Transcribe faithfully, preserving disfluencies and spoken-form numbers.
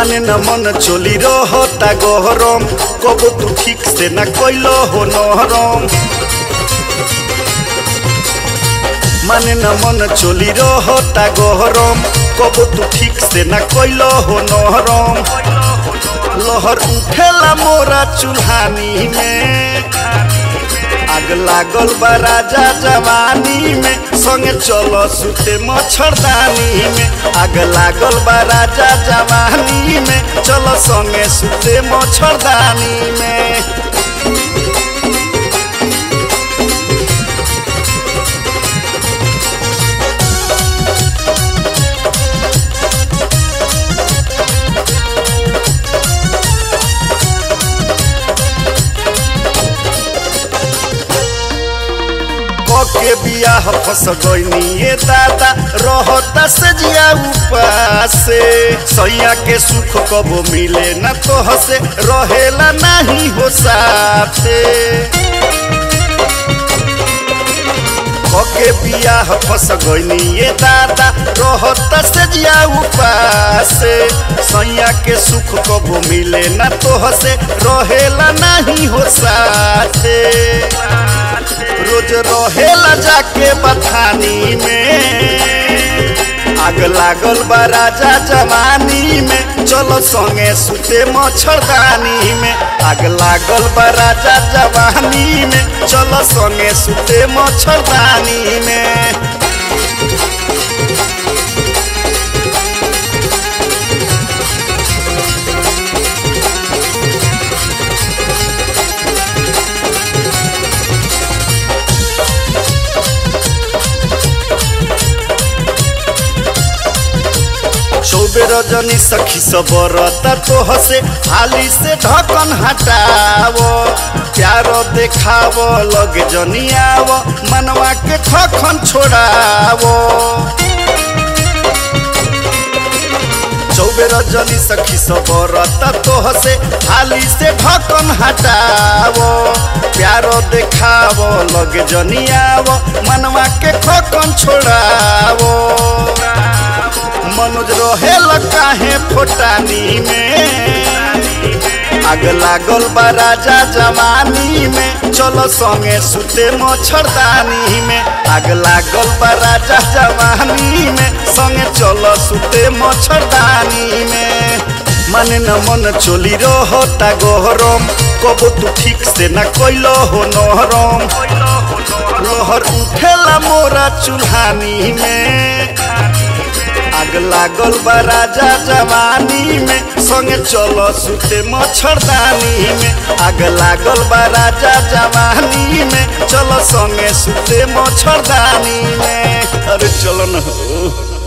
माने न मन चोली रहता गहरम कबो तू ठीक से न कोइल हो नहरम माने न मन चोली रहता गहरम कबो तू ठीक से न कोइल हो नहरम लहर उठेला मोरा चुल्हानी में आग लागल बा राजा जवानी में संगे चलो सुते मच्छरदानी में आग लागल बा राजा जवानी में चलो संगे सुते मच्छरदानी में। के बियाह फस गईनी ये दादा रहता से जिया उपास सैया के सुख कबो मिले न तोह से रहेला नहीं हो साथे के बियाह फस गईनी ये दादा रहता से जिया उपास सैया के सुख कबो मिले न तोह से रहेला नहीं हो साथे रोज रहेला जाके बथानी में आग लागल बा राजा जवानी में चलो संगे सुते मच्छरदानी में आग लागल बा राजा जवानी में चलो संगे सुते मच्छरदानी में। रजनी सखी सब रता तोह से हाली से ढकन हटाओ प्यारो देखाओ लग जनियाओ मनवा के खखन छोड़ाओ चौबे रजनी सखी सब रता तोह से हाली से ढकन हटाओ प्यारो देखाओ लग जनियाओ मनवा के खखन छोड़ाओ मनोज रहेला काहे फोटानी में आग लागल बा राजा जवानी में चलो संगे सुते मच्छरदानी में आग लागल बा राजा जवानी में संगे चलो सुते मच्छरदानी में। माने न मन चोली रहता गहरम कबो तू ठीक से न कोइल हो नहरम लहर उठेला मोरा चुल्हानी में आग लागल बा राजा जवानी में संगे चलो सुते मच्छरदानी में आग लागल बा राजा जवानी में चलो संगे सुते मच्छरदानी में। अरे चलो न हो।